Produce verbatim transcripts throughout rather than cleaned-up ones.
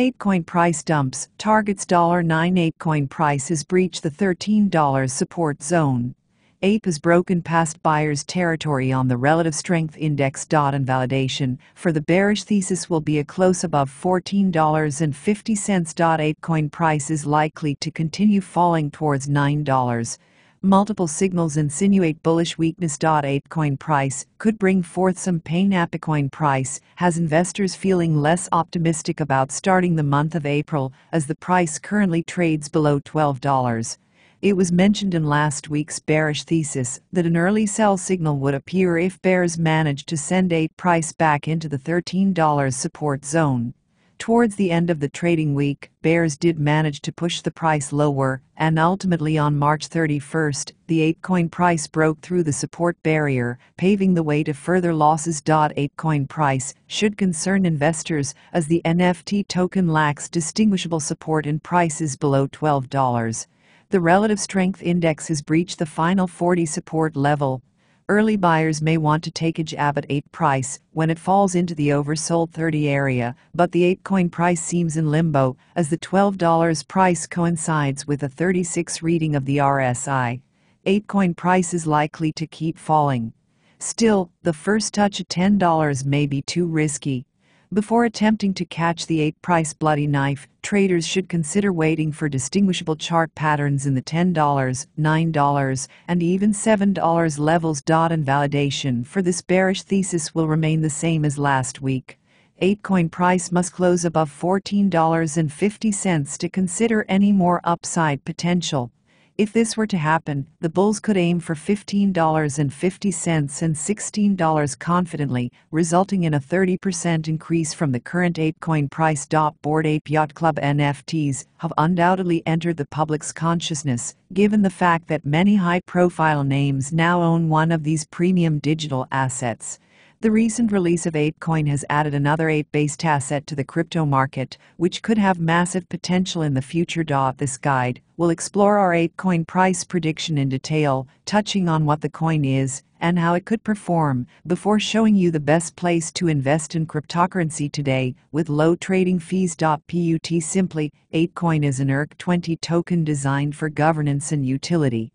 ApeCoin price dumps, targets nine. ApeCoin price has breached the thirteen dollar support zone. Ape has broken past buyers' territory on the relative strength index. Invalidation for the bearish thesis will be a close above fourteen dollars and fifty cents. ApeCoin price is likely to continue falling towards nine dollars. Multiple signals insinuate bullish weakness. ApeCoin price could bring forth some pain. ApeCoin price has investors feeling less optimistic about starting the month of April, as the price currently trades below twelve dollars. It was mentioned in last week's bearish thesis that an early sell signal would appear if bears managed to send Ape price back into the thirteen dollar support zone. Towards the end of the trading week, bears did manage to push the price lower, and ultimately on March thirty-first, the ApeCoin price broke through the support barrier, paving the way to further losses. ApeCoin price should concern investors, as the N F T token lacks distinguishable support and prices below twelve dollars. The relative strength index has breached the final forty support level. Early buyers may want to take a jab at Ape price when it falls into the oversold thirty area, but the ApeCoin price seems in limbo, as the twelve dollar price coincides with a thirty-six reading of the R S I. ApeCoin price is likely to keep falling. Still, the first touch at ten dollars may be too risky. Before attempting to catch the Ape price bloody knife, traders should consider waiting for distinguishable chart patterns in the ten dollar, nine dollar, and even seven dollar levels. Invalidation for this bearish thesis will remain the same as last week. ApeCoin price must close above fourteen dollars and fifty cents to consider any more upside potential. If this were to happen, the bulls could aim for fifteen dollars and fifty cents and sixteen dollars confidently, resulting in a thirty percent increase from the current ApeCoin price. Bored Ape Yacht Club N F Ts have undoubtedly entered the public's consciousness, given the fact that many high-profile names now own one of these premium digital assets. The recent release of ApeCoin has added another ape-based asset to the crypto market, which could have massive potential in the future. This guide will explore our ApeCoin price prediction in detail, touching on what the coin is and how it could perform, before showing you the best place to invest in cryptocurrency today with low trading fees. Put simply, ApeCoin is an E R C twenty token designed for governance and utility.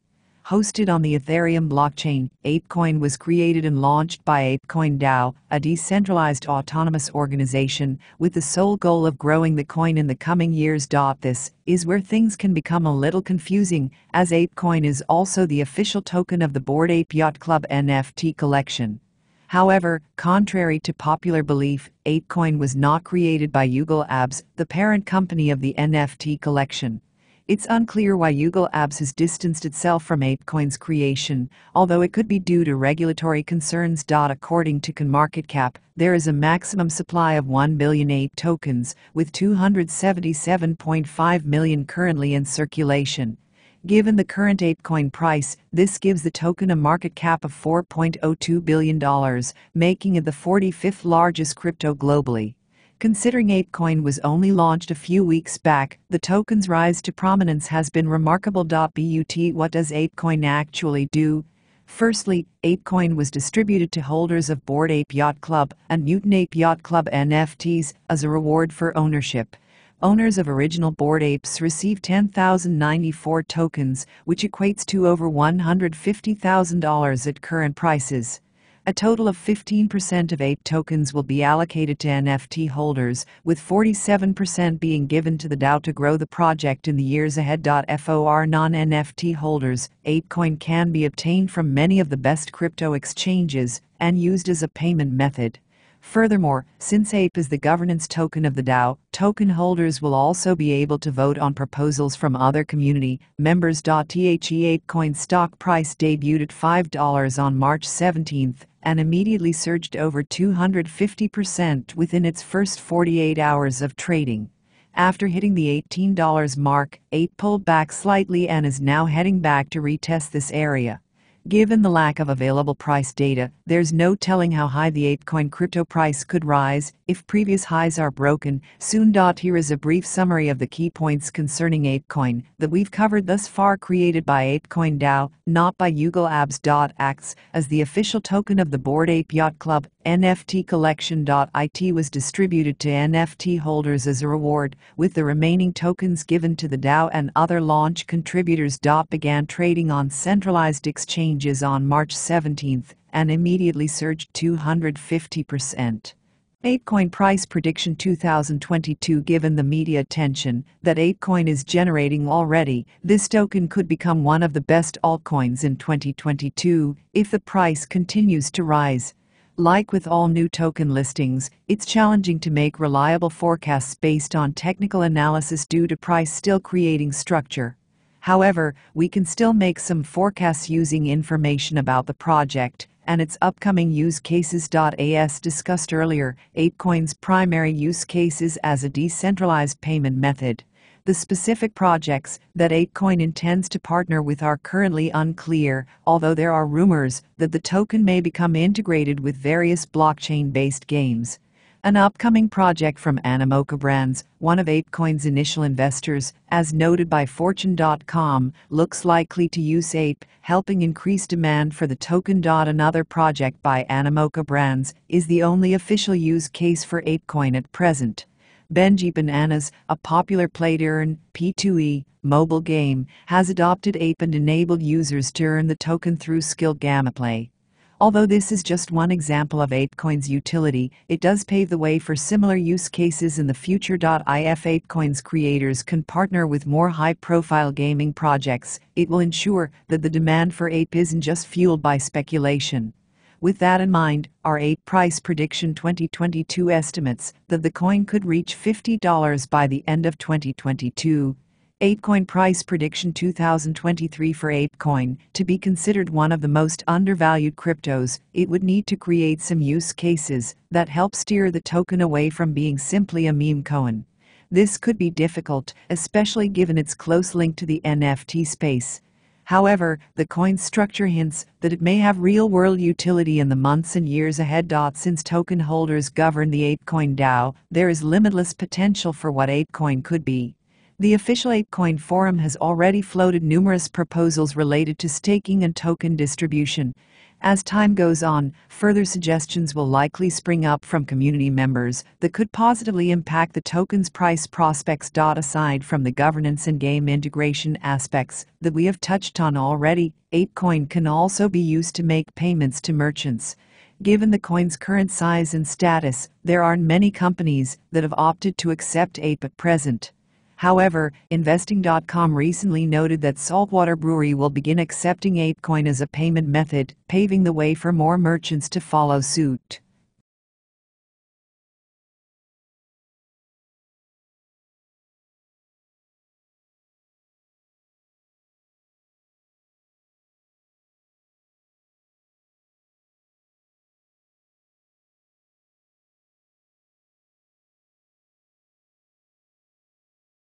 Hosted on the Ethereum blockchain, ApeCoin was created and launched by ApeCoin DAO, a decentralized autonomous organization, with the sole goal of growing the coin in the coming years. This is where things can become a little confusing, as ApeCoin is also the official token of the Bored Ape Yacht Club N F T collection. However, contrary to popular belief, ApeCoin was not created by Yuga Labs, the parent company of the N F T collection. It's unclear why Yuga Labs has distanced itself from ApeCoin's creation, although it could be due to regulatory concerns. According to CoinMarketCap, there is a maximum supply of one billion Ape tokens, with two hundred seventy-seven point five million currently in circulation. Given the current ApeCoin price, this gives the token a market cap of four point zero two billion dollars, making it the forty-fifth largest crypto globally. Considering ApeCoin was only launched a few weeks back, the token's rise to prominence has been remarkable. But what does ApeCoin actually do? Firstly, ApeCoin was distributed to holders of Bored Ape Yacht Club and Mutant Ape Yacht Club N F Ts as a reward for ownership. Owners of original Bored Apes received ten thousand ninety-four tokens, which equates to over one hundred fifty thousand dollars at current prices. A total of fifteen percent of Ape tokens will be allocated to N F T holders, with forty-seven percent being given to the DAO to grow the project in the years ahead. For non-N F T holders, ApeCoin can be obtained from many of the best crypto exchanges and used as a payment method. Furthermore, since Ape is the governance token of the DAO, token holders will also be able to vote on proposals from other community members. The ApeCoin stock price debuted at five dollars on March seventeenth and immediately surged over two hundred fifty percent within its first forty-eight hours of trading. After hitting the eighteen dollar mark, Ape pulled back slightly and is now heading back to retest this area. Given the lack of available price data, there's no telling how high the ApeCoin crypto price could rise if previous highs are broken soon. Here is a brief summary of the key points concerning ApeCoin that we've covered thus far, created by ApeCoin DAO, not by Yuga Labs. Acts as the official token of the Bored Ape Yacht Club N F T collection dot I T was distributed to N F T holders as a reward, with the remaining tokens given to the DAO and other launch contributors. Began trading on centralized exchanges on March seventeenth and immediately surged two hundred fifty percent. ApeCoin price prediction two thousand twenty-two. Given the media attention that ApeCoin is generating already, this token could become one of the best altcoins in twenty twenty-two if the price continues to rise. Like with all new token listings, it's challenging to make reliable forecasts based on technical analysis due to price still creating structure. However, we can still make some forecasts using information about the project and its upcoming use cases. As discussed earlier, ApeCoin's primary use case is as a decentralized payment method. The specific projects that ApeCoin intends to partner with are currently unclear, although there are rumors that the token may become integrated with various blockchain-based games. An upcoming project from Animoca Brands, one of ApeCoin's initial investors, as noted by Fortune dot com, looks likely to use Ape, helping increase demand for the token. Another project by Animoca Brands is the only official use case for ApeCoin at present. Benji Bananas, a popular play-to-earn P two E mobile game, has adopted Ape and enabled users to earn the token through skilled gamma play. Although this is just one example of ApeCoin's utility, it does pave the way for similar use cases in the future. If ApeCoin's creators can partner with more high-profile gaming projects, it will ensure that the demand for Ape isn't just fueled by speculation. With that in mind, our Ape price prediction twenty twenty-two estimates that the coin could reach fifty dollars by the end of twenty twenty-two. ApeCoin price prediction two thousand twenty-three. For ApeCoin to be considered one of the most undervalued cryptos, it would need to create some use cases that help steer the token away from being simply a meme coin. This could be difficult, especially given its close link to the N F T space. However, the coin's structure hints that it may have real-world utility in the months and years ahead. Since token holders govern the ApeCoin DAO, there is limitless potential for what ApeCoin could be. The official ApeCoin forum has already floated numerous proposals related to staking and token distribution. As time goes on, further suggestions will likely spring up from community members that could positively impact the token's price prospects. Aside from the governance and game integration aspects that we have touched on already, ApeCoin can also be used to make payments to merchants. Given the coin's current size and status, there aren't many companies that have opted to accept Ape at present. However, investing dot com recently noted that Saltwater Brewery will begin accepting ApeCoin as a payment method, paving the way for more merchants to follow suit.